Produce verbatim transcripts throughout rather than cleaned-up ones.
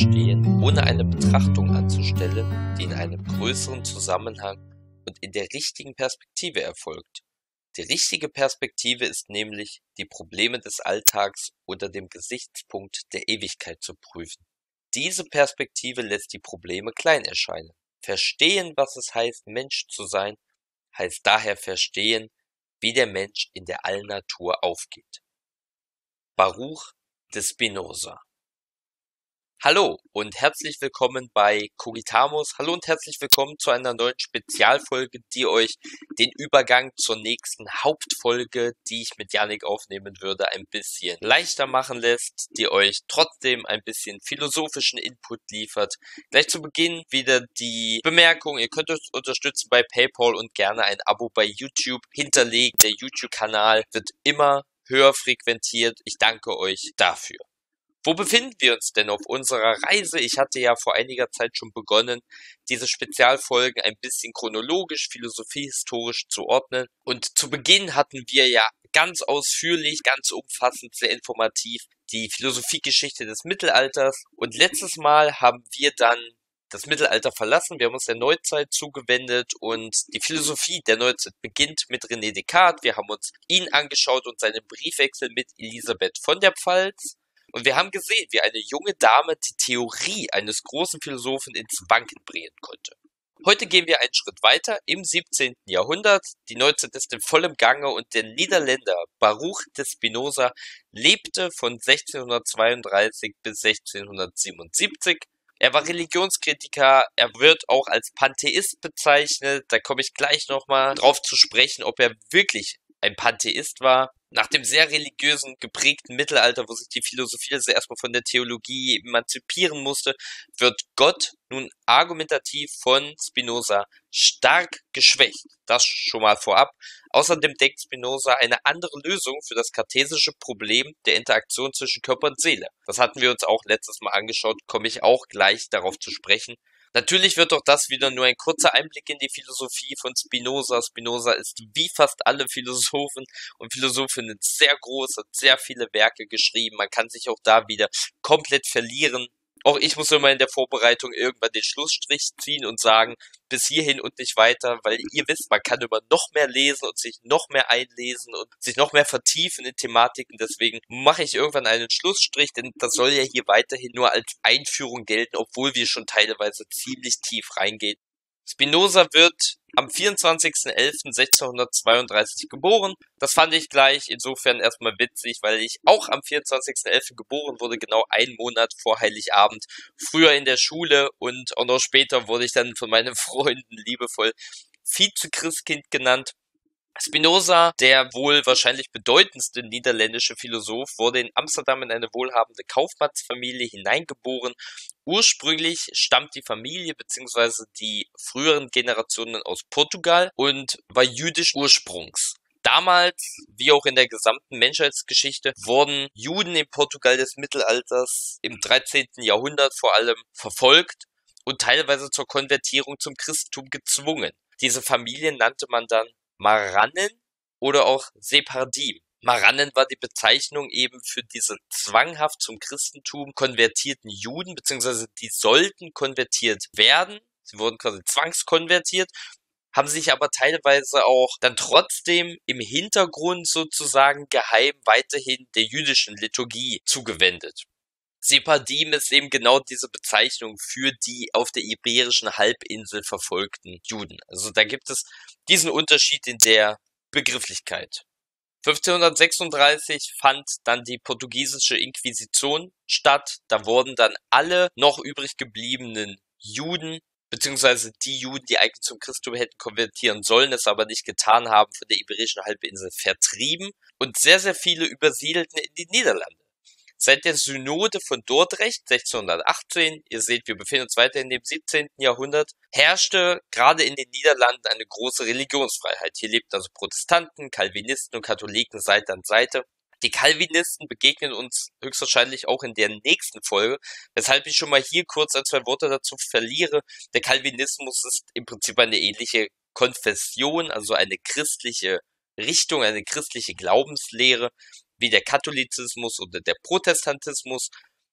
verstehen, ohne eine Betrachtung anzustellen, die in einem größeren Zusammenhang und in der richtigen Perspektive erfolgt. Die richtige Perspektive ist nämlich, die Probleme des Alltags unter dem Gesichtspunkt der Ewigkeit zu prüfen. Diese Perspektive lässt die Probleme klein erscheinen. Verstehen, was es heißt, Mensch zu sein, heißt daher verstehen, wie der Mensch in der Allnatur aufgeht. Baruch de Spinoza. Hallo und herzlich willkommen bei Kogitamus. Hallo und herzlich willkommen zu einer neuen Spezialfolge, die euch den Übergang zur nächsten Hauptfolge, die ich mit Yannick aufnehmen würde, ein bisschen leichter machen lässt, die euch trotzdem ein bisschen philosophischen Input liefert. Gleich zu Beginn wieder die Bemerkung, ihr könnt uns unterstützen bei PayPal und gerne ein Abo bei YouTube hinterlegen. Der YouTube-Kanal wird immer höher frequentiert. Ich danke euch dafür. Wo befinden wir uns denn auf unserer Reise? Ich hatte ja vor einiger Zeit schon begonnen, diese Spezialfolgen ein bisschen chronologisch, philosophiehistorisch zu ordnen. Und zu Beginn hatten wir ja ganz ausführlich, ganz umfassend, sehr informativ die Philosophiegeschichte des Mittelalters. Und letztes Mal haben wir dann das Mittelalter verlassen, wir haben uns der Neuzeit zugewendet und die Philosophie der Neuzeit beginnt mit René Descartes. Wir haben uns ihn angeschaut und seinen Briefwechsel mit Elisabeth von der Pfalz. Und wir haben gesehen, wie eine junge Dame die Theorie eines großen Philosophen ins Wanken bringen konnte. Heute gehen wir einen Schritt weiter im siebzehnten Jahrhundert. Die Neuzeit ist in vollem Gange und der Niederländer Baruch de Spinoza lebte von sechzehnhundertzweiunddreißig bis sechzehnhundertsiebenundsiebzig. Er war Religionskritiker, er wird auch als Pantheist bezeichnet. Da komme ich gleich nochmal drauf zu sprechen, ob er wirklich ein Pantheist war. Nach dem sehr religiösen, geprägten Mittelalter, wo sich die Philosophie also erstmal von der Theologie emanzipieren musste, wird Gott nun argumentativ von Spinoza stark geschwächt. Das schon mal vorab. Außerdem denkt Spinoza eine andere Lösung für das kartesische Problem der Interaktion zwischen Körper und Seele. Das hatten wir uns auch letztes Mal angeschaut, komme ich auch gleich darauf zu sprechen. Natürlich wird doch das wieder nur ein kurzer Einblick in die Philosophie von Spinoza. Spinoza ist wie fast alle Philosophen und Philosophinnen sehr groß, hat sehr viele Werke geschrieben. Man kann sich auch da wieder komplett verlieren. Auch ich muss immer in der Vorbereitung irgendwann den Schlussstrich ziehen und sagen, bis hierhin und nicht weiter, weil ihr wisst, man kann immer noch mehr lesen und sich noch mehr einlesen und sich noch mehr vertiefen in Thematiken. Deswegen mache ich irgendwann einen Schlussstrich, denn das soll ja hier weiterhin nur als Einführung gelten, obwohl wir schon teilweise ziemlich tief reingehen. Spinoza wird am vierundzwanzigsten elften sechzehnhundertzweiunddreißig geboren. Das fand ich gleich insofern erstmal witzig, weil ich auch am vierundzwanzigsten elften geboren wurde, genau einen Monat vor Heiligabend, früher in der Schule und auch noch später wurde ich dann von meinen Freunden liebevoll Vize-Christkind genannt. Spinoza, der wohl wahrscheinlich bedeutendste niederländische Philosoph, wurde in Amsterdam in eine wohlhabende Kaufmannsfamilie hineingeboren. Ursprünglich stammt die Familie bzw. die früheren Generationen aus Portugal und war jüdisch Ursprungs. Damals, wie auch in der gesamten Menschheitsgeschichte, wurden Juden im Portugal des Mittelalters im dreizehnten Jahrhundert vor allem verfolgt und teilweise zur Konvertierung zum Christentum gezwungen. Diese Familien nannte man dann Marranen oder auch Sephardim. Marranen war die Bezeichnung eben für diese zwanghaft zum Christentum konvertierten Juden, beziehungsweise die sollten konvertiert werden. Sie wurden quasi zwangskonvertiert, haben sich aber teilweise auch dann trotzdem im Hintergrund sozusagen geheim weiterhin der jüdischen Liturgie zugewendet. Sephardim ist eben genau diese Bezeichnung für die auf der iberischen Halbinsel verfolgten Juden. Also da gibt es diesen Unterschied in der Begrifflichkeit. fünfzehnhundertsechsunddreißig fand dann die portugiesische Inquisition statt. Da wurden dann alle noch übrig gebliebenen Juden, beziehungsweise die Juden, die eigentlich zum Christentum hätten konvertieren sollen, es aber nicht getan haben, von der iberischen Halbinsel vertrieben. Und sehr, sehr viele übersiedelten in die Niederlande. Seit der Synode von Dordrecht sechzehnhundertachtzehn, ihr seht, wir befinden uns weiter in dem siebzehnten Jahrhundert, herrschte gerade in den Niederlanden eine große Religionsfreiheit. Hier lebten also Protestanten, Calvinisten und Katholiken Seite an Seite. Die Calvinisten begegnen uns höchstwahrscheinlich auch in der nächsten Folge, weshalb ich schon mal hier kurz ein, zwei Worte dazu verliere. Der Calvinismus ist im Prinzip eine ähnliche Konfession, also eine christliche Richtung, eine christliche Glaubenslehre, wie der Katholizismus oder der Protestantismus,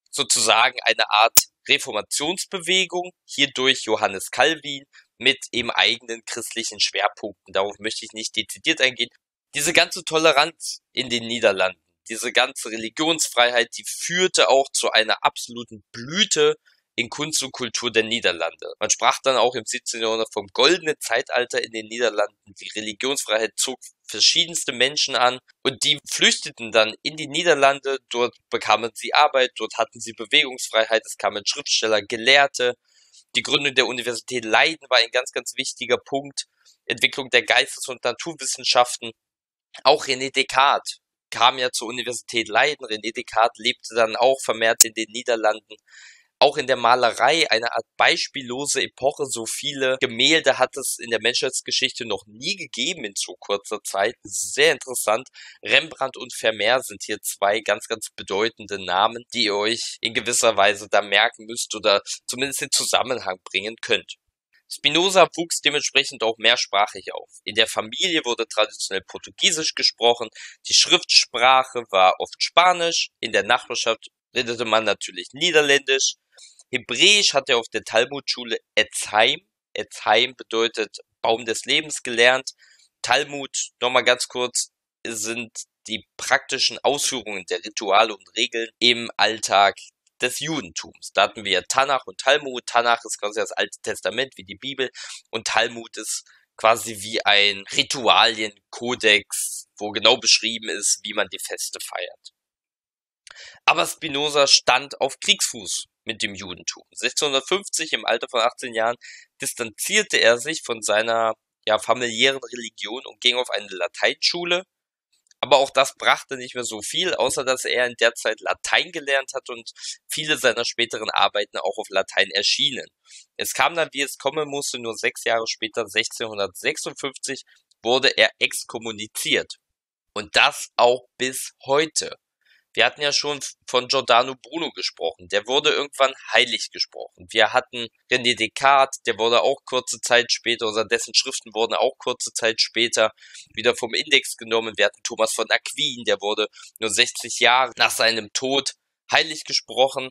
sozusagen eine Art Reformationsbewegung, hier durch Johannes Calvin, mit eben eigenen christlichen Schwerpunkten. Darauf möchte ich nicht dezidiert eingehen. Diese ganze Toleranz in den Niederlanden, diese ganze Religionsfreiheit, die führte auch zu einer absoluten Blüte in Kunst und Kultur der Niederlande. Man sprach dann auch im siebzehnten Jahrhundert vom goldenen Zeitalter in den Niederlanden. Die Religionsfreiheit zog verschiedenste Menschen an und die flüchteten dann in die Niederlande. Dort bekamen sie Arbeit, dort hatten sie Bewegungsfreiheit, es kamen Schriftsteller, Gelehrte. Die Gründung der Universität Leiden war ein ganz, ganz wichtiger Punkt. Entwicklung der Geistes- und Naturwissenschaften. Auch René Descartes kam ja zur Universität Leiden. René Descartes lebte dann auch vermehrt in den Niederlanden. Auch in der Malerei, eine Art beispiellose Epoche, so viele Gemälde hat es in der Menschheitsgeschichte noch nie gegeben in so kurzer Zeit. Sehr interessant. Rembrandt und Vermeer sind hier zwei ganz, ganz bedeutende Namen, die ihr euch in gewisser Weise da merken müsst oder zumindest in Zusammenhang bringen könnt. Spinoza wuchs dementsprechend auch mehrsprachig auf. In der Familie wurde traditionell Portugiesisch gesprochen, die Schriftsprache war oft Spanisch, in der Nachbarschaft redete man natürlich Niederländisch. Hebräisch hat er auf der Talmudschule Etzheim, Etzheim bedeutet Baum des Lebens, gelernt. Talmud, nochmal ganz kurz, sind die praktischen Ausführungen der Rituale und Regeln im Alltag des Judentums. Da hatten wir Tanach und Talmud. Tanach ist quasi das Alte Testament, wie die Bibel. Und Talmud ist quasi wie ein Ritualienkodex, wo genau beschrieben ist, wie man die Feste feiert. Aber Spinoza stand auf Kriegsfuß mit dem Judentum. sechzehnhundertfünfzig, im Alter von achtzehn Jahren, distanzierte er sich von seiner ja, familiären Religion und ging auf eine Lateinschule. Aber auch das brachte nicht mehr so viel, außer dass er in der Zeit Latein gelernt hat und viele seiner späteren Arbeiten auch auf Latein erschienen. Es kam dann, wie es kommen musste, nur sechs Jahre später, sechzehnhundertsechsundfünfzig, wurde er exkommuniziert. Und das auch bis heute. Wir hatten ja schon von Giordano Bruno gesprochen, der wurde irgendwann heilig gesprochen. Wir hatten René Descartes, der wurde auch kurze Zeit später, oder dessen Schriften wurden auch kurze Zeit später wieder vom Index genommen. Wir hatten Thomas von Aquin, der wurde nur sechzig Jahre nach seinem Tod heilig gesprochen.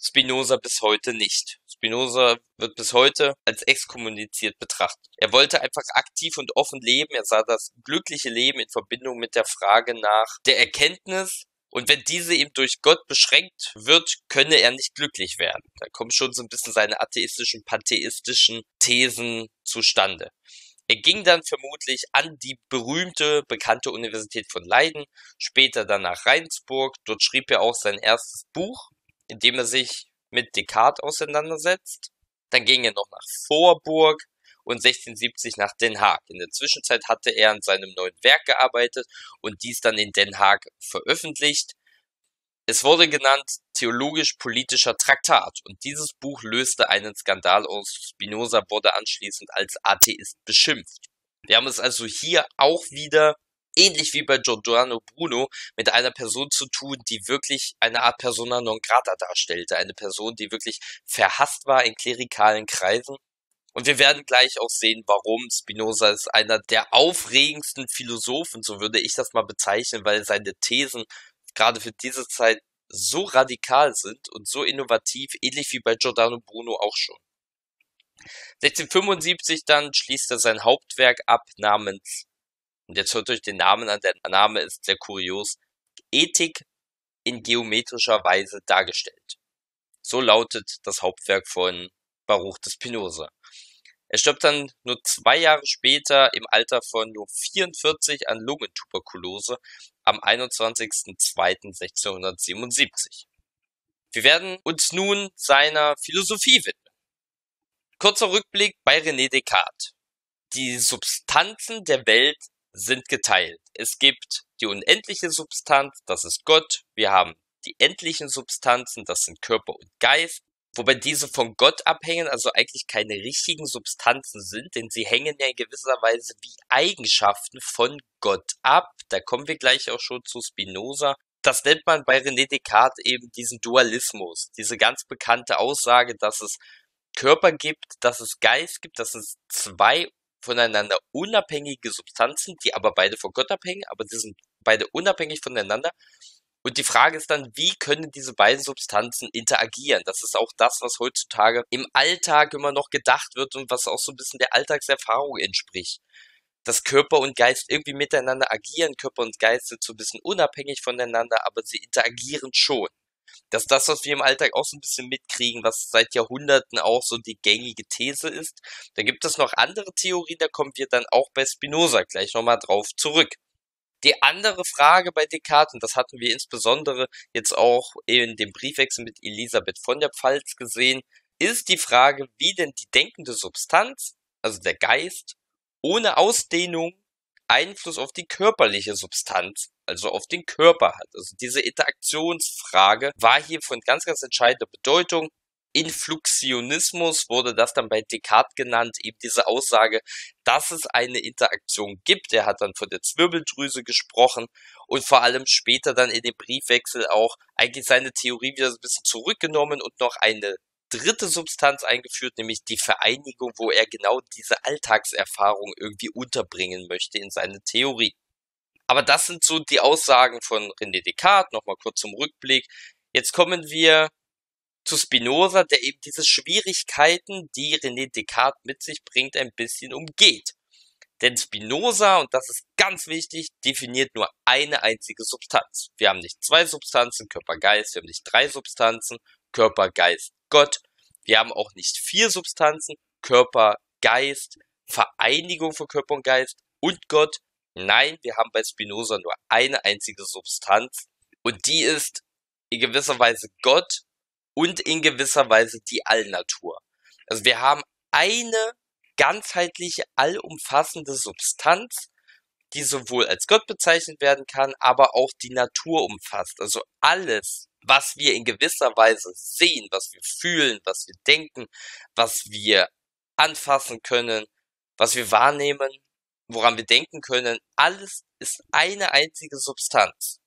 Spinoza bis heute nicht. Spinoza wird bis heute als exkommuniziert betrachtet. Er wollte einfach aktiv und offen leben. Er sah das glückliche Leben in Verbindung mit der Frage nach der Erkenntnis. Und wenn diese eben durch Gott beschränkt wird, könne er nicht glücklich werden. Da kommen schon so ein bisschen seine atheistischen, pantheistischen Thesen zustande. Er ging dann vermutlich an die berühmte, bekannte Universität von Leiden, später dann nach Regensburg. Dort schrieb er auch sein erstes Buch, in dem er sich mit Descartes auseinandersetzt. Dann ging er noch nach Vorburg und sechzehnhundertsiebzig nach Den Haag. In der Zwischenzeit hatte er an seinem neuen Werk gearbeitet und dies dann in Den Haag veröffentlicht. Es wurde genannt Theologisch-Politischer Traktat und dieses Buch löste einen Skandal aus. Spinoza wurde anschließend als Atheist beschimpft. Wir haben es also hier auch wieder, ähnlich wie bei Giordano Bruno, mit einer Person zu tun, die wirklich eine Art persona non grata darstellte. Eine Person, die wirklich verhasst war in klerikalen Kreisen. Und wir werden gleich auch sehen, warum. Spinoza ist einer der aufregendsten Philosophen, so würde ich das mal bezeichnen, weil seine Thesen gerade für diese Zeit so radikal sind und so innovativ, ähnlich wie bei Giordano Bruno auch schon. sechzehnhundertfünfundsiebzig dann schließt er sein Hauptwerk ab namens, und jetzt hört euch den Namen an, der Name ist sehr kurios, Ethik in geometrischer Weise dargestellt. So lautet das Hauptwerk von Baruch de Spinoza. Er stirbt dann nur zwei Jahre später im Alter von nur vierundvierzig an Lungentuberkulose am einundzwanzigsten zweiten sechzehnhundertsiebenundsiebzig. Wir werden uns nun seiner Philosophie widmen. Kurzer Rückblick bei René Descartes. Die Substanzen der Welt sind geteilt. Es gibt die unendliche Substanz, das ist Gott. Wir haben die endlichen Substanzen, das sind Körper und Geist. Wobei diese von Gott abhängen, also eigentlich keine richtigen Substanzen sind, denn sie hängen ja in gewisser Weise wie Eigenschaften von Gott ab. Da kommen wir gleich auch schon zu Spinoza. Das nennt man bei René Descartes eben diesen Dualismus, diese ganz bekannte Aussage, dass es Körper gibt, dass es Geist gibt, dass es zwei voneinander unabhängige Substanzen, die aber beide von Gott abhängen, aber sie sind beide unabhängig voneinander. Und die Frage ist dann, wie können diese beiden Substanzen interagieren? Das ist auch das, was heutzutage im Alltag immer noch gedacht wird und was auch so ein bisschen der Alltagserfahrung entspricht. Dass Körper und Geist irgendwie miteinander agieren. Körper und Geist sind so ein bisschen unabhängig voneinander, aber sie interagieren schon. Das ist das, was wir im Alltag auch so ein bisschen mitkriegen, was seit Jahrhunderten auch so die gängige These ist. Da gibt es noch andere Theorien, da kommen wir dann auch bei Spinoza gleich nochmal drauf zurück. Die andere Frage bei Descartes, und das hatten wir insbesondere jetzt auch in dem Briefwechsel mit Elisabeth von der Pfalz gesehen, ist die Frage, wie denn die denkende Substanz, also der Geist, ohne Ausdehnung Einfluss auf die körperliche Substanz, also auf den Körper hat. Also diese Interaktionsfrage war hier von ganz, ganz entscheidender Bedeutung. Influxionismus wurde das dann bei Descartes genannt, eben diese Aussage, dass es eine Interaktion gibt. Er hat dann von der Zwirbeldrüse gesprochen und vor allem später dann in dem Briefwechsel auch eigentlich seine Theorie wieder so ein bisschen zurückgenommen und noch eine dritte Substanz eingeführt, nämlich die Vereinigung, wo er genau diese Alltagserfahrung irgendwie unterbringen möchte in seine Theorie. Aber das sind so die Aussagen von René Descartes, nochmal kurz zum Rückblick. Jetzt kommen wir zu Spinoza, der eben diese Schwierigkeiten, die René Descartes mit sich bringt, ein bisschen umgeht. Denn Spinoza, und das ist ganz wichtig, definiert nur eine einzige Substanz. Wir haben nicht zwei Substanzen, Körper-Geist, wir haben nicht drei Substanzen, Körper-Geist, Gott. Wir haben auch nicht vier Substanzen, Körper, Geist, Vereinigung von Körper und Geist und Gott. Nein, wir haben bei Spinoza nur eine einzige Substanz und die ist in gewisser Weise Gott und in gewisser Weise die Allnatur. Also wir haben eine ganzheitliche, allumfassende Substanz, die sowohl als Gott bezeichnet werden kann, aber auch die Natur umfasst. Also alles, was wir in gewisser Weise sehen, was wir fühlen, was wir denken, was wir anfassen können, was wir wahrnehmen, woran wir denken können, alles ist eine einzige Substanz.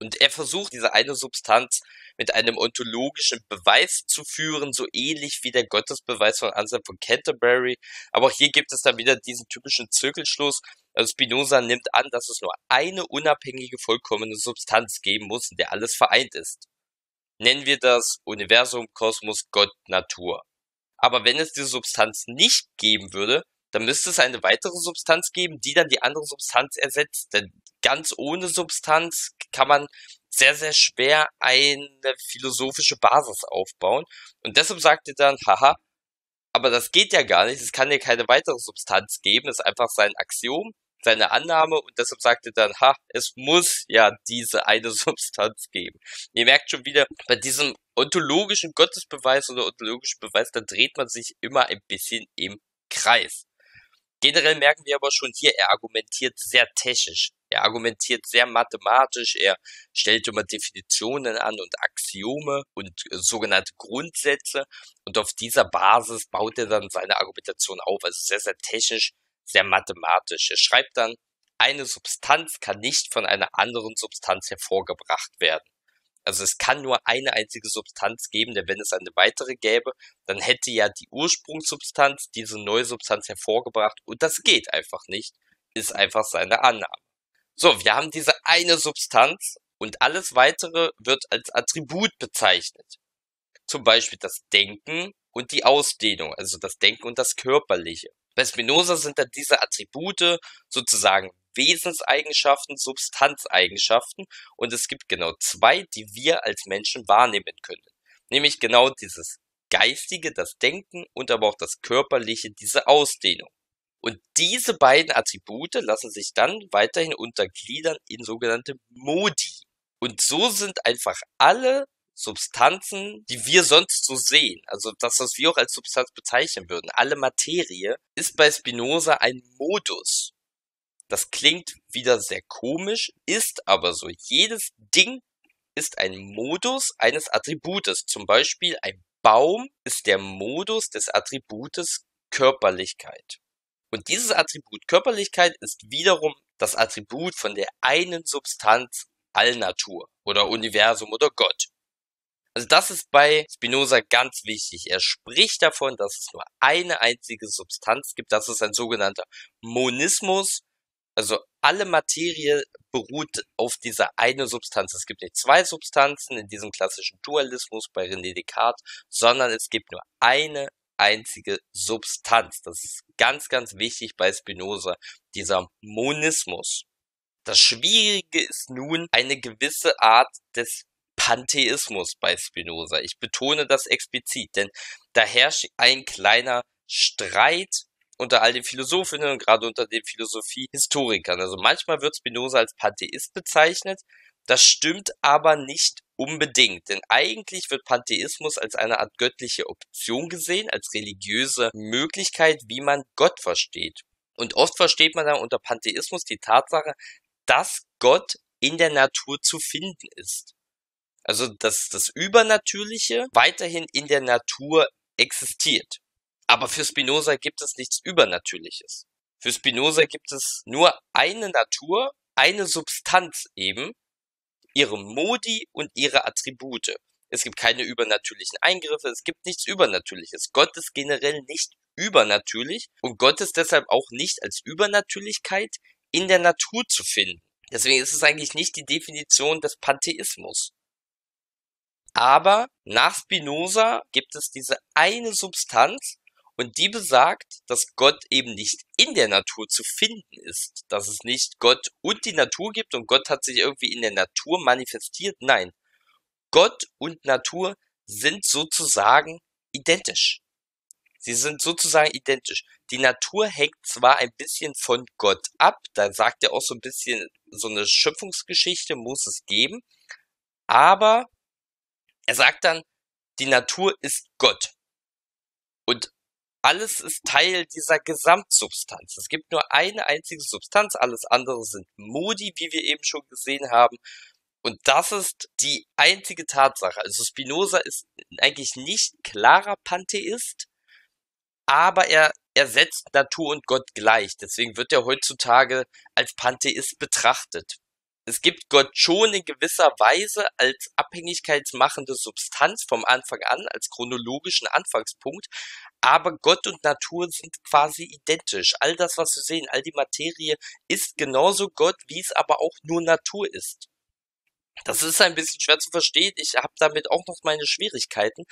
Und er versucht, diese eine Substanz mit einem ontologischen Beweis zu führen, so ähnlich wie der Gottesbeweis von Anselm von Canterbury. Aber auch hier gibt es dann wieder diesen typischen Zirkelschluss. Also Spinoza nimmt an, dass es nur eine unabhängige, vollkommene Substanz geben muss, in der alles vereint ist. Nennen wir das Universum, Kosmos, Gott, Natur. Aber wenn es diese Substanz nicht geben würde, dann müsste es eine weitere Substanz geben, die dann die andere Substanz ersetzt. Denn ganz ohne Substanz kann man sehr, sehr schwer eine philosophische Basis aufbauen. Und deshalb sagt er dann, haha, aber das geht ja gar nicht, es kann ja keine weitere Substanz geben, das ist einfach sein Axiom, seine Annahme. Und deshalb sagt er dann, ha, es muss ja diese eine Substanz geben. Ihr merkt schon wieder, bei diesem ontologischen Gottesbeweis oder ontologischen Beweis, da dreht man sich immer ein bisschen im Kreis. Generell merken wir aber schon hier, er argumentiert sehr technisch, er argumentiert sehr mathematisch, er stellt immer Definitionen an und Axiome und äh, sogenannte Grundsätze und auf dieser Basis baut er dann seine Argumentation auf, also sehr, sehr technisch, sehr mathematisch. Er schreibt dann, eine Substanz kann nicht von einer anderen Substanz hervorgebracht werden. Also es kann nur eine einzige Substanz geben, denn wenn es eine weitere gäbe, dann hätte ja die Ursprungssubstanz diese neue Substanz hervorgebracht und das geht einfach nicht, ist einfach seine Annahme. So, wir haben diese eine Substanz und alles weitere wird als Attribut bezeichnet. Zum Beispiel das Denken und die Ausdehnung, also das Denken und das Körperliche. Bei Spinoza sind dann diese Attribute sozusagen Wesenseigenschaften, Substanzeigenschaften und es gibt genau zwei, die wir als Menschen wahrnehmen können. Nämlich genau dieses Geistige, das Denken und aber auch das Körperliche, diese Ausdehnung. Und diese beiden Attribute lassen sich dann weiterhin untergliedern in sogenannte Modi. Und so sind einfach alle Substanzen, die wir sonst so sehen, also das, was wir auch als Substanz bezeichnen würden, alle Materie, ist bei Spinoza ein Modus. Das klingt wieder sehr komisch, ist aber so. Jedes Ding ist ein Modus eines Attributes. Zum Beispiel ein Baum ist der Modus des Attributes Körperlichkeit. Und dieses Attribut Körperlichkeit ist wiederum das Attribut von der einen Substanz Allnatur oder Universum oder Gott. Also das ist bei Spinoza ganz wichtig. Er spricht davon, dass es nur eine einzige Substanz gibt. Das ist ein sogenannter Monismus. Also alle Materie beruht auf dieser eine Substanz. Es gibt nicht zwei Substanzen in diesem klassischen Dualismus bei René Descartes, sondern es gibt nur eine einzige Substanz. Das ist ganz, ganz wichtig bei Spinoza, dieser Monismus. Das Schwierige ist nun eine gewisse Art des Pantheismus bei Spinoza. Ich betone das explizit, denn da herrscht ein kleiner Streit unter all den Philosophinnen und gerade unter den Philosophiehistorikern. Also manchmal wird Spinoza als Pantheist bezeichnet, das stimmt aber nicht unbedingt, denn eigentlich wird Pantheismus als eine Art göttliche Option gesehen, als religiöse Möglichkeit, wie man Gott versteht. Und oft versteht man dann unter Pantheismus die Tatsache, dass Gott in der Natur zu finden ist. Also dass das Übernatürliche weiterhin in der Natur existiert. Aber für Spinoza gibt es nichts Übernatürliches. Für Spinoza gibt es nur eine Natur, eine Substanz eben, ihre Modi und ihre Attribute. Es gibt keine übernatürlichen Eingriffe, es gibt nichts Übernatürliches. Gott ist generell nicht übernatürlich und Gott ist deshalb auch nicht als Übernatürlichkeit in der Natur zu finden. Deswegen ist es eigentlich nicht die Definition des Pantheismus. Aber nach Spinoza gibt es diese eine Substanz, und die besagt, dass Gott eben nicht in der Natur zu finden ist. Dass es nicht Gott und die Natur gibt und Gott hat sich irgendwie in der Natur manifestiert. Nein, Gott und Natur sind sozusagen identisch. Sie sind sozusagen identisch. Die Natur hängt zwar ein bisschen von Gott ab, da sagt er auch so ein bisschen, so eine Schöpfungsgeschichte muss es geben. Aber er sagt dann, die Natur ist Gott. Und alles ist Teil dieser Gesamtsubstanz. Es gibt nur eine einzige Substanz, alles andere sind Modi, wie wir eben schon gesehen haben. Und das ist die einzige Tatsache. Also Spinoza ist eigentlich nicht klarer Pantheist, aber er, er setzt Natur und Gott gleich. Deswegen wird er heutzutage als Pantheist betrachtet. Es gibt Gott schon in gewisser Weise als abhängigkeitsmachende Substanz vom Anfang an, als chronologischen Anfangspunkt, aber Gott und Natur sind quasi identisch. All das, was wir sehen, all die Materie ist genauso Gott, wie es aber auch nur Natur ist. Das ist ein bisschen schwer zu verstehen, ich habe damit auch noch meine Schwierigkeiten,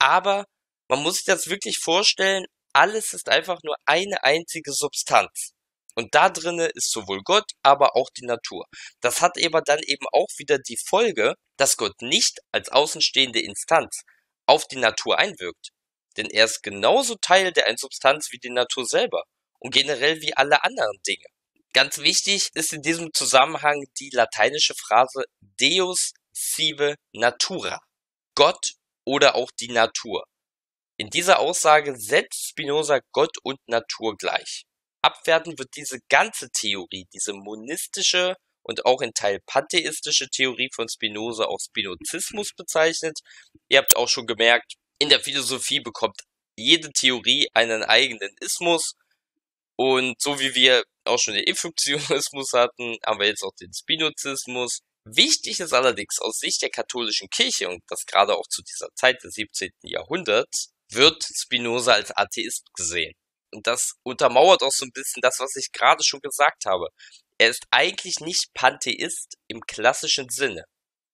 aber man muss sich das wirklich vorstellen, alles ist einfach nur eine einzige Substanz. Und da drinne ist sowohl Gott, aber auch die Natur. Das hat eben dann eben auch wieder die Folge, dass Gott nicht als außenstehende Instanz auf die Natur einwirkt. Denn er ist genauso Teil der Einsubstanz wie die Natur selber und generell wie alle anderen Dinge. Ganz wichtig ist in diesem Zusammenhang die lateinische Phrase Deus sive natura, Gott oder auch die Natur. In dieser Aussage setzt Spinoza Gott und Natur gleich. Abwertend wird diese ganze Theorie, diese monistische und auch in Teil pantheistische Theorie von Spinoza, auch Spinozismus bezeichnet. Ihr habt auch schon gemerkt, in der Philosophie bekommt jede Theorie einen eigenen Ismus. Und so wie wir auch schon den Effuktionismus hatten, haben wir jetzt auch den Spinozismus. Wichtig ist allerdings aus Sicht der katholischen Kirche, und das gerade auch zu dieser Zeit des siebzehnten. Jahrhunderts, wird Spinoza als Atheist gesehen. Und das untermauert auch so ein bisschen das, was ich gerade schon gesagt habe. Er ist eigentlich nicht Pantheist im klassischen Sinne.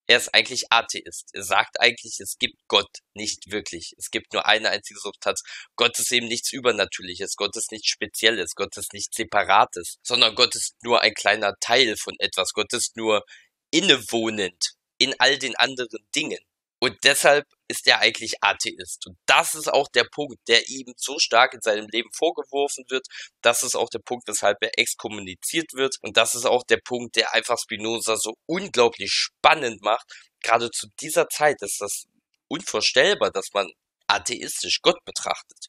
Er ist eigentlich Atheist. Er sagt eigentlich, es gibt Gott nicht wirklich. Es gibt nur eine einzige Substanz. Gott ist eben nichts Übernatürliches. Gott ist nichts Spezielles. Gott ist nichts Separates. Sondern Gott ist nur ein kleiner Teil von etwas. Gott ist nur innewohnend in all den anderen Dingen. Und deshalb ist er eigentlich Atheist. Und das ist auch der Punkt, der ihm so stark in seinem Leben vorgeworfen wird. Das ist auch der Punkt, weshalb er exkommuniziert wird. Und das ist auch der Punkt, der einfach Spinoza so unglaublich spannend macht. Gerade zu dieser Zeit ist das unvorstellbar, dass man atheistisch Gott betrachtet.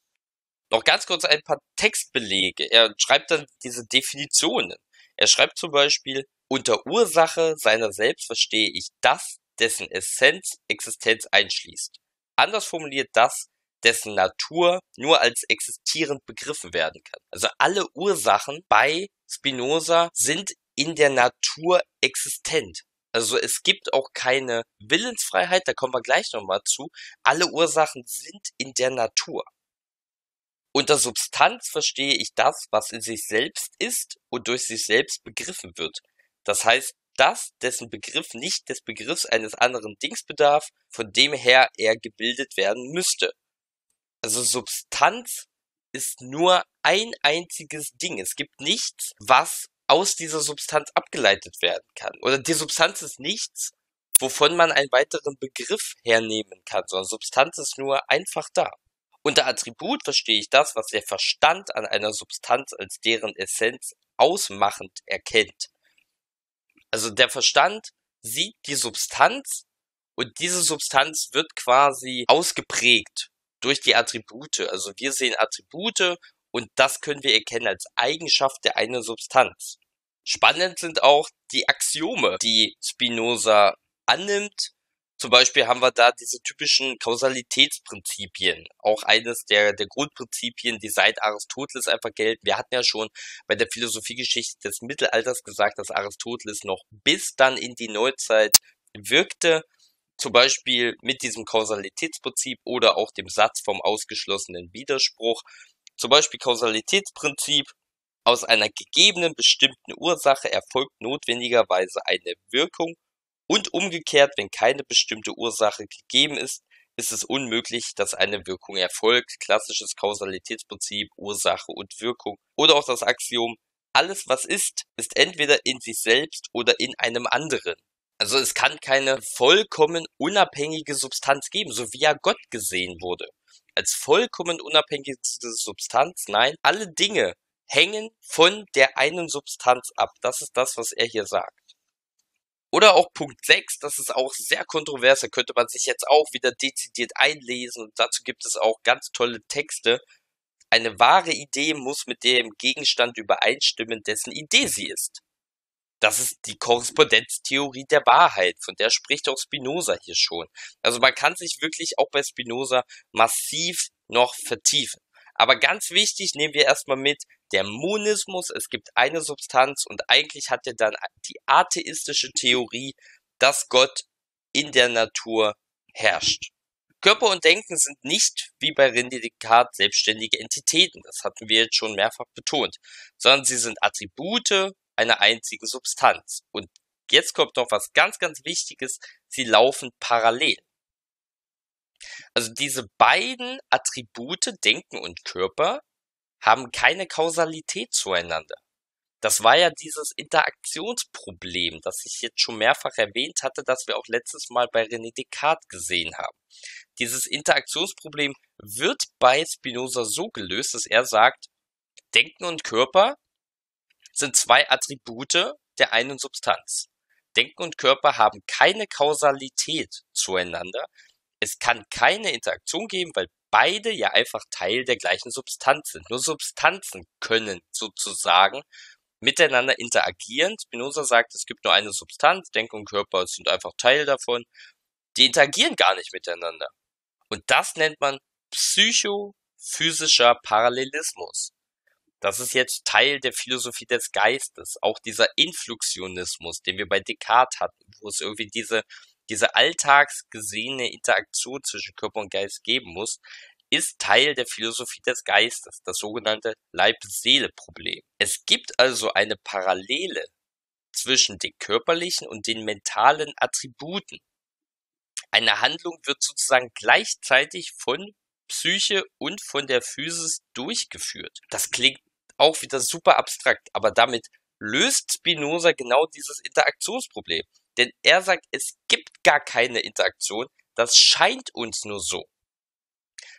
Noch ganz kurz ein paar Textbelege. Er schreibt dann diese Definitionen. Er schreibt zum Beispiel, unter Ursache seiner selbst verstehe ich das, dessen Essenz Existenz einschließt. Anders formuliert das, dessen Natur nur als existierend begriffen werden kann. Also alle Ursachen bei Spinoza sind in der Natur existent. Also es gibt auch keine Willensfreiheit, da kommen wir gleich nochmal zu. Alle Ursachen sind in der Natur. Unter Substanz verstehe ich das, was in sich selbst ist und durch sich selbst begriffen wird. Das heißt, das, dessen Begriff nicht des Begriffs eines anderen Dings bedarf, von dem her er gebildet werden müsste. Also Substanz ist nur ein einziges Ding. Es gibt nichts, was aus dieser Substanz abgeleitet werden kann. Oder die Substanz ist nichts, wovon man einen weiteren Begriff hernehmen kann, sondern Substanz ist nur einfach da. Unter Attribut verstehe ich das, was der Verstand an einer Substanz als deren Essenz ausmachend erkennt. Also der Verstand sieht die Substanz und diese Substanz wird quasi ausgeprägt durch die Attribute. Also wir sehen Attribute und das können wir erkennen als Eigenschaft der einen Substanz. Spannend sind auch die Axiome, die Spinoza annimmt. Zum Beispiel haben wir da diese typischen Kausalitätsprinzipien, auch eines der, der Grundprinzipien, die seit Aristoteles einfach gelten. Wir hatten ja schon bei der Philosophiegeschichte des Mittelalters gesagt, dass Aristoteles noch bis dann in die Neuzeit wirkte, zum Beispiel mit diesem Kausalitätsprinzip oder auch dem Satz vom ausgeschlossenen Widerspruch. Zum Beispiel Kausalitätsprinzip: aus einer gegebenen bestimmten Ursache erfolgt notwendigerweise eine Wirkung. Und umgekehrt, wenn keine bestimmte Ursache gegeben ist, ist es unmöglich, dass eine Wirkung erfolgt. Klassisches Kausalitätsprinzip, Ursache und Wirkung. Oder auch das Axiom: alles was ist, ist entweder in sich selbst oder in einem anderen. Also es kann keine vollkommen unabhängige Substanz geben, so wie ja Gott gesehen wurde. Als vollkommen unabhängige Substanz, nein, alle Dinge hängen von der einen Substanz ab. Das ist das, was er hier sagt. Oder auch Punkt sechs, das ist auch sehr kontrovers, da könnte man sich jetzt auch wieder dezidiert einlesen und dazu gibt es auch ganz tolle Texte. Eine wahre Idee muss mit dem Gegenstand übereinstimmen, dessen Idee sie ist. Das ist die Korrespondenztheorie der Wahrheit, von der spricht auch Spinoza hier schon. Also man kann sich wirklich auch bei Spinoza massiv noch vertiefen. Aber ganz wichtig nehmen wir erstmal mit, der Monismus, es gibt eine Substanz und eigentlich hat er dann die atheistische Theorie, dass Gott in der Natur herrscht. Körper und Denken sind nicht, wie bei René Descartes, selbstständige Entitäten, das hatten wir jetzt schon mehrfach betont, sondern sie sind Attribute einer einzigen Substanz. Und jetzt kommt noch was ganz, ganz Wichtiges, sie laufen parallel. Also diese beiden Attribute, Denken und Körper, haben keine Kausalität zueinander. Das war ja dieses Interaktionsproblem, das ich jetzt schon mehrfach erwähnt hatte, das wir auch letztes Mal bei René Descartes gesehen haben. Dieses Interaktionsproblem wird bei Spinoza so gelöst, dass er sagt, Denken und Körper sind zwei Attribute der einen Substanz. Denken und Körper haben keine Kausalität zueinander. Es kann keine Interaktion geben, weil beide ja einfach Teil der gleichen Substanz sind. Nur Substanzen können sozusagen miteinander interagieren. Spinoza sagt, es gibt nur eine Substanz, Denken und Körper sind einfach Teil davon. Die interagieren gar nicht miteinander. Und das nennt man psychophysischer Parallelismus. Das ist jetzt Teil der Philosophie des Geistes. Auch dieser Influxionismus, den wir bei Descartes hatten, wo es irgendwie diese... diese alltagsgesehene Interaktion zwischen Körper und Geist geben muss, ist Teil der Philosophie des Geistes, das sogenannte Leib-Seele-Problem. Es gibt also eine Parallele zwischen den körperlichen und den mentalen Attributen. Eine Handlung wird sozusagen gleichzeitig von Psyche und von der Physis durchgeführt. Das klingt auch wieder super abstrakt, aber damit löst Spinoza genau dieses Interaktionsproblem. Denn er sagt, es gibt gar keine Interaktion, das scheint uns nur so.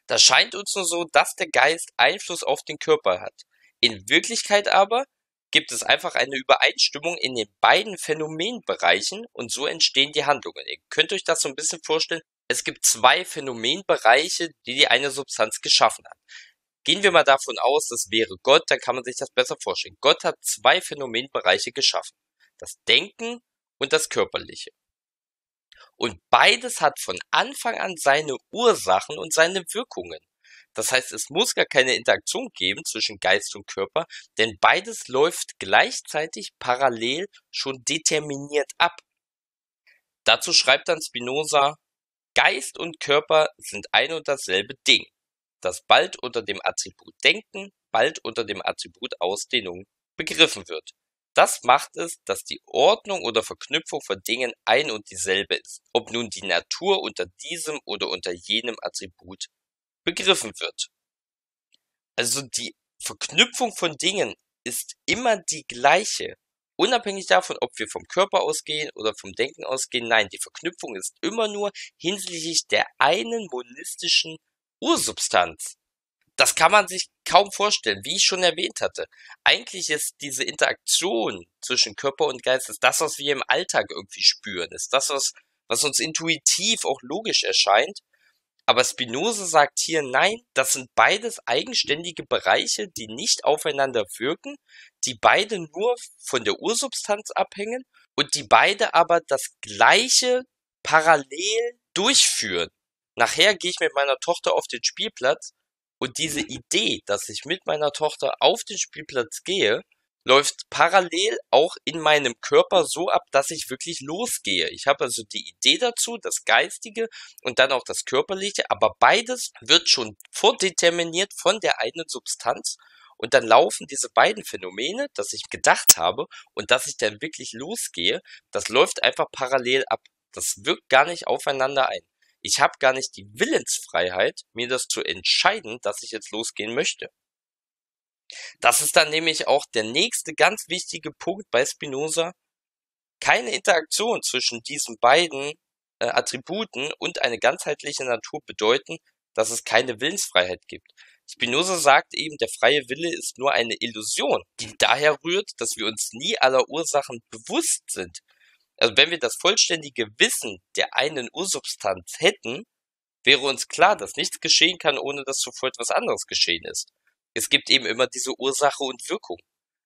Das scheint uns nur so, dass der Geist Einfluss auf den Körper hat. In Wirklichkeit aber gibt es einfach eine Übereinstimmung in den beiden Phänomenbereichen und so entstehen die Handlungen. Ihr könnt euch das so ein bisschen vorstellen, es gibt zwei Phänomenbereiche, die die eine Substanz geschaffen hat. Gehen wir mal davon aus, das wäre Gott, dann kann man sich das besser vorstellen. Gott hat zwei Phänomenbereiche geschaffen. Das Denken und das Körperliche. Und beides hat von Anfang an seine Ursachen und seine Wirkungen. Das heißt, es muss gar keine Interaktion geben zwischen Geist und Körper, denn beides läuft gleichzeitig parallel schon determiniert ab. Dazu schreibt dann Spinoza, Geist und Körper sind ein und dasselbe Ding, das bald unter dem Attribut Denken, bald unter dem Attribut Ausdehnung begriffen wird. Das macht es, dass die Ordnung oder Verknüpfung von Dingen ein und dieselbe ist, ob nun die Natur unter diesem oder unter jenem Attribut begriffen wird. Also die Verknüpfung von Dingen ist immer die gleiche, unabhängig davon, ob wir vom Körper ausgehen oder vom Denken ausgehen. Nein, die Verknüpfung ist immer nur hinsichtlich der einen monistischen Ursubstanz. Das kann man sich kaum vorstellen, wie ich schon erwähnt hatte. Eigentlich ist diese Interaktion zwischen Körper und Geist ist das, was wir im Alltag irgendwie spüren, ist das, was, was uns intuitiv auch logisch erscheint. Aber Spinoza sagt hier, nein, das sind beides eigenständige Bereiche, die nicht aufeinander wirken, die beide nur von der Ursubstanz abhängen und die beide aber das Gleiche parallel durchführen. Nachher gehe ich mit meiner Tochter auf den Spielplatz. Und diese Idee, dass ich mit meiner Tochter auf den Spielplatz gehe, läuft parallel auch in meinem Körper so ab, dass ich wirklich losgehe. Ich habe also die Idee dazu, das Geistige und dann auch das Körperliche, aber beides wird schon vordeterminiert von der einen Substanz. Und dann laufen diese beiden Phänomene, dass ich gedacht habe und dass ich dann wirklich losgehe, das läuft einfach parallel ab. Das wirkt gar nicht aufeinander ein. Ich habe gar nicht die Willensfreiheit, mir das zu entscheiden, dass ich jetzt losgehen möchte. Das ist dann nämlich auch der nächste ganz wichtige Punkt bei Spinoza. Keine Interaktion zwischen diesen beiden äh, Attributen und eine ganzheitliche Natur bedeuten, dass es keine Willensfreiheit gibt. Spinoza sagt eben, der freie Wille ist nur eine Illusion, die daher rührt, dass wir uns nie aller Ursachen bewusst sind. Also wenn wir das vollständige Wissen der einen Ursubstanz hätten, wäre uns klar, dass nichts geschehen kann, ohne dass zuvor etwas anderes geschehen ist. Es gibt eben immer diese Ursache und Wirkung.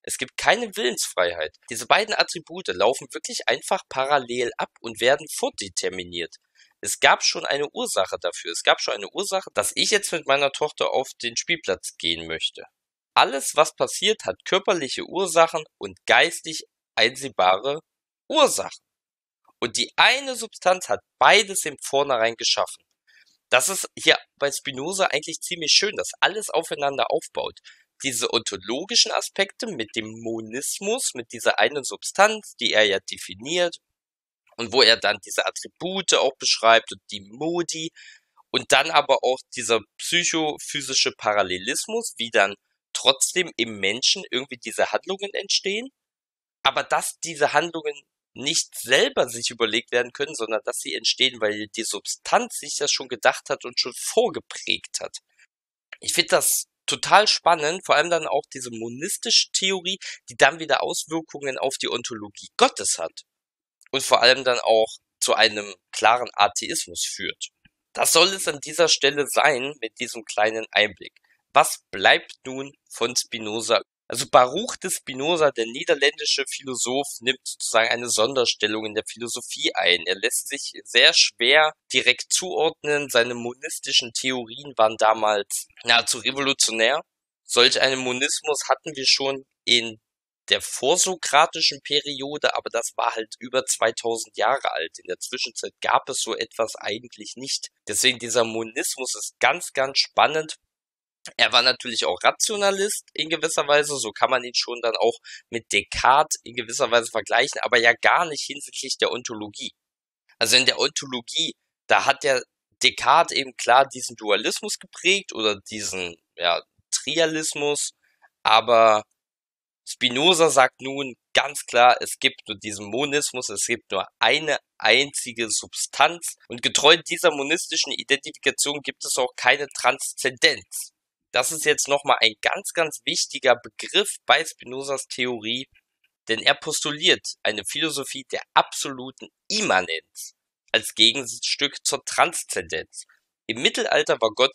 Es gibt keine Willensfreiheit. Diese beiden Attribute laufen wirklich einfach parallel ab und werden vordeterminiert. Es gab schon eine Ursache dafür. Es gab schon eine Ursache, dass ich jetzt mit meiner Tochter auf den Spielplatz gehen möchte. Alles, was passiert, hat körperliche Ursachen und geistig einsehbare Ursachen. Und die eine Substanz hat beides im Vornherein geschaffen. Das ist hier bei Spinoza eigentlich ziemlich schön, dass alles aufeinander aufbaut. Diese ontologischen Aspekte mit dem Monismus, mit dieser einen Substanz, die er ja definiert und wo er dann diese Attribute auch beschreibt und die Modi und dann aber auch dieser psychophysische Parallelismus, wie dann trotzdem im Menschen irgendwie diese Handlungen entstehen, aber dass diese Handlungen nicht selber sich überlegt werden können, sondern dass sie entstehen, weil die Substanz sich das schon gedacht hat und schon vorgeprägt hat. Ich finde das total spannend, vor allem dann auch diese monistische Theorie, die dann wieder Auswirkungen auf die Ontologie Gottes hat und vor allem dann auch zu einem klaren Atheismus führt. Das soll es an dieser Stelle sein mit diesem kleinen Einblick. Was bleibt nun von Spinoza? Also Baruch de Spinoza, der niederländische Philosoph, nimmt sozusagen eine Sonderstellung in der Philosophie ein. Er lässt sich sehr schwer direkt zuordnen. Seine monistischen Theorien waren damals nahezu revolutionär. Solch einen Monismus hatten wir schon in der vorsokratischen Periode, aber das war halt über zweitausend Jahre alt. In der Zwischenzeit gab es so etwas eigentlich nicht. Deswegen dieser Monismus ist ganz, ganz spannend. Er war natürlich auch Rationalist in gewisser Weise, so kann man ihn schon dann auch mit Descartes in gewisser Weise vergleichen, aber ja gar nicht hinsichtlich der Ontologie. Also in der Ontologie, da hat der Descartes eben klar diesen Dualismus geprägt oder diesen ja, Trialismus, aber Spinoza sagt nun ganz klar, es gibt nur diesen Monismus, es gibt nur eine einzige Substanz und getreu dieser monistischen Identifikation gibt es auch keine Transzendenz. Das ist jetzt nochmal ein ganz, ganz wichtiger Begriff bei Spinozas Theorie, denn er postuliert eine Philosophie der absoluten Immanenz als Gegenstück zur Transzendenz. Im Mittelalter war Gott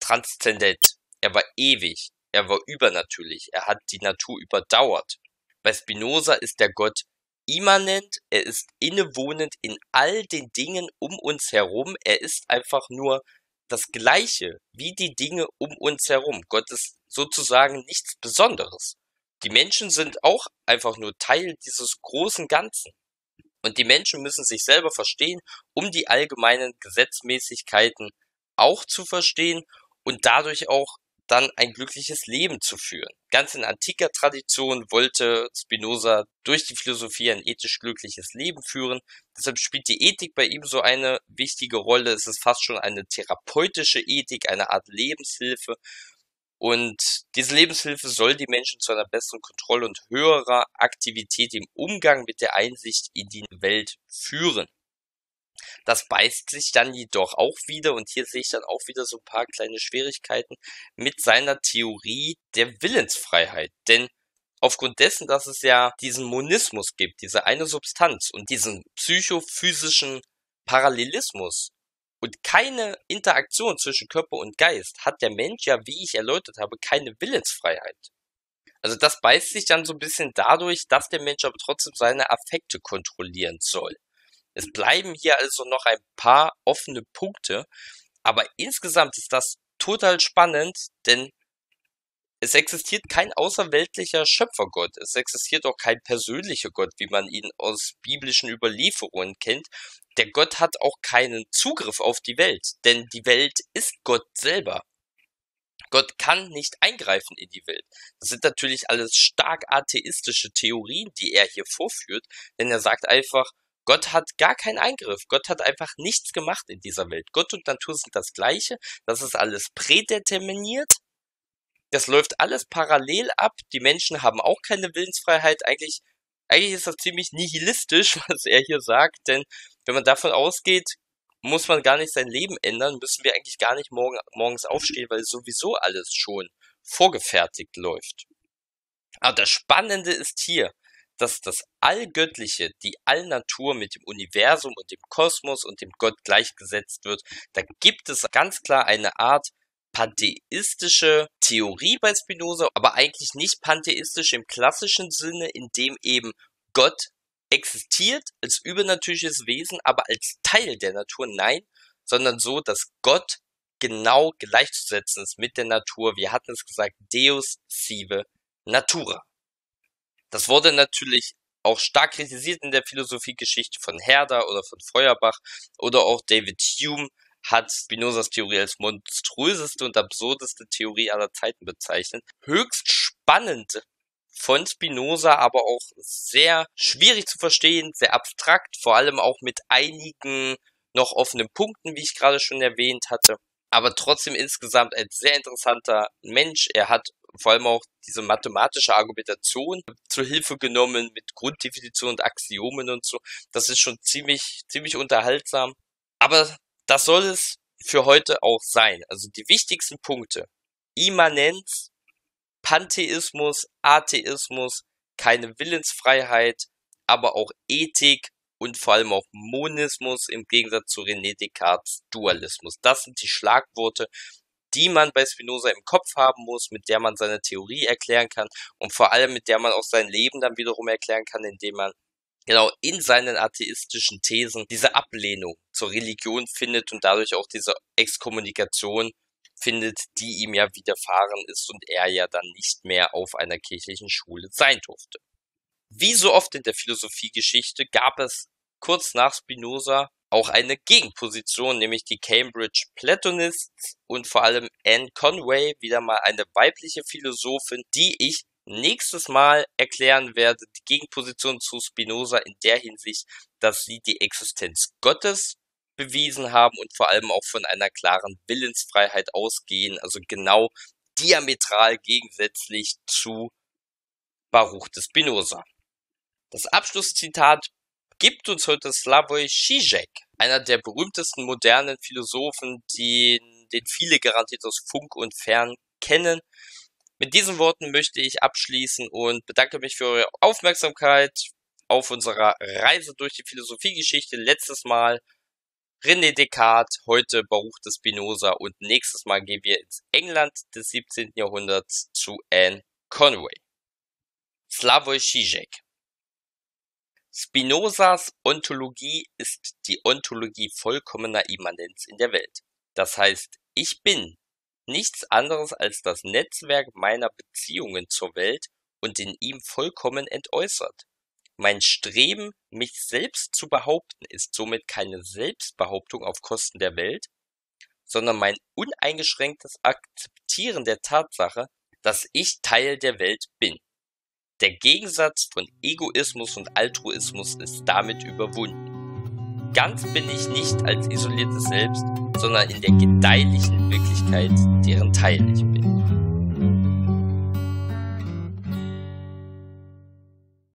transzendent, er war ewig, er war übernatürlich, er hat die Natur überdauert. Bei Spinoza ist der Gott immanent, er ist innewohnend in all den Dingen um uns herum, er ist einfach nur das Gleiche wie die Dinge um uns herum. Gott ist sozusagen nichts Besonderes. Die Menschen sind auch einfach nur Teil dieses großen Ganzen. Und die Menschen müssen sich selber verstehen, um die allgemeinen Gesetzmäßigkeiten auch zu verstehen und dadurch auch dann ein glückliches Leben zu führen. Ganz in antiker Tradition wollte Spinoza durch die Philosophie ein ethisch glückliches Leben führen. Deshalb spielt die Ethik bei ihm so eine wichtige Rolle. Es ist fast schon eine therapeutische Ethik, eine Art Lebenshilfe. Und diese Lebenshilfe soll die Menschen zu einer besseren Kontrolle und höherer Aktivität im Umgang mit der Einsicht in die Welt führen. Das beißt sich dann jedoch auch wieder, und hier sehe ich dann auch wieder so ein paar kleine Schwierigkeiten, mit seiner Theorie der Willensfreiheit. Denn aufgrund dessen, dass es ja diesen Monismus gibt, diese eine Substanz und diesen psychophysischen Parallelismus und keine Interaktion zwischen Körper und Geist, hat der Mensch ja, wie ich erläutert habe, keine Willensfreiheit. Also das beißt sich dann so ein bisschen dadurch, dass der Mensch aber trotzdem seine Affekte kontrollieren soll. Es bleiben hier also noch ein paar offene Punkte, aber insgesamt ist das total spannend, denn es existiert kein außerweltlicher Schöpfergott, es existiert auch kein persönlicher Gott, wie man ihn aus biblischen Überlieferungen kennt. Der Gott hat auch keinen Zugriff auf die Welt, denn die Welt ist Gott selber. Gott kann nicht eingreifen in die Welt. Das sind natürlich alles stark atheistische Theorien, die er hier vorführt, denn er sagt einfach, Gott hat gar keinen Eingriff. Gott hat einfach nichts gemacht in dieser Welt. Gott und Natur sind das Gleiche. Das ist alles prädeterminiert. Das läuft alles parallel ab. Die Menschen haben auch keine Willensfreiheit. Eigentlich, eigentlich ist das ziemlich nihilistisch, was er hier sagt. Denn wenn man davon ausgeht, muss man gar nicht sein Leben ändern. Müssen wir eigentlich gar nicht morgen, morgens aufstehen, weil sowieso alles schon vorgefertigt läuft. Aber das Spannende ist hier, dass das Allgöttliche, die Allnatur mit dem Universum und dem Kosmos und dem Gott gleichgesetzt wird, da gibt es ganz klar eine Art pantheistische Theorie bei Spinoza, aber eigentlich nicht pantheistisch im klassischen Sinne, in dem eben Gott existiert als übernatürliches Wesen, aber als Teil der Natur, nein, sondern so, dass Gott genau gleichzusetzen ist mit der Natur. Wir hatten es gesagt, Deus sive natura. Das wurde natürlich auch stark kritisiert in der Philosophiegeschichte von Herder oder von Feuerbach, oder auch David Hume hat Spinozas Theorie als monströseste und absurdeste Theorie aller Zeiten bezeichnet. Höchst spannend von Spinoza, aber auch sehr schwierig zu verstehen, sehr abstrakt, vor allem auch mit einigen noch offenen Punkten, wie ich gerade schon erwähnt hatte. Aber trotzdem insgesamt ein sehr interessanter Mensch. Er hat vor allem auch diese mathematische Argumentation zur Hilfe genommen mit Grunddefinitionen und Axiomen und so. Das ist schon ziemlich, ziemlich unterhaltsam. Aber das soll es für heute auch sein. Also die wichtigsten Punkte: Immanenz, Pantheismus, Atheismus, keine Willensfreiheit, aber auch Ethik und vor allem auch Monismus im Gegensatz zu René Descartes Dualismus. Das sind die Schlagworte, die man bei Spinoza im Kopf haben muss, mit der man seine Theorie erklären kann und vor allem mit der man auch sein Leben dann wiederum erklären kann, indem man genau in seinen atheistischen Thesen diese Ablehnung zur Religion findet und dadurch auch diese Exkommunikation findet, die ihm ja widerfahren ist und er ja dann nicht mehr auf einer kirchlichen Schule sein durfte. Wie so oft in der Philosophiegeschichte gab es kurz nach Spinoza auch eine Gegenposition, nämlich die Cambridge Platonists und vor allem Anne Conway, wieder mal eine weibliche Philosophin, die ich nächstes Mal erklären werde, die Gegenposition zu Spinoza in der Hinsicht, dass sie die Existenz Gottes bewiesen haben und vor allem auch von einer klaren Willensfreiheit ausgehen, also genau diametral gegensätzlich zu Baruch de Spinoza. Das Abschlusszitat gibt uns heute Slavoj Žižek, einer der berühmtesten modernen Philosophen, den, den viele garantiert aus Funk und Fern kennen. Mit diesen Worten möchte ich abschließen und bedanke mich für eure Aufmerksamkeit auf unserer Reise durch die Philosophiegeschichte. Letztes Mal René Descartes, heute Baruch de Spinoza und nächstes Mal gehen wir ins England des siebzehnten Jahrhunderts zu Anne Conway. Slavoj Žižek. Spinozas Ontologie ist die Ontologie vollkommener Immanenz in der Welt. Das heißt, ich bin nichts anderes als das Netzwerk meiner Beziehungen zur Welt und in ihm vollkommen entäußert. Mein Streben, mich selbst zu behaupten, ist somit keine Selbstbehauptung auf Kosten der Welt, sondern mein uneingeschränktes Akzeptieren der Tatsache, dass ich Teil der Welt bin. Der Gegensatz von Egoismus und Altruismus ist damit überwunden. Ganz bin ich nicht als isoliertes Selbst, sondern in der gedeihlichen Wirklichkeit, deren Teil ich bin.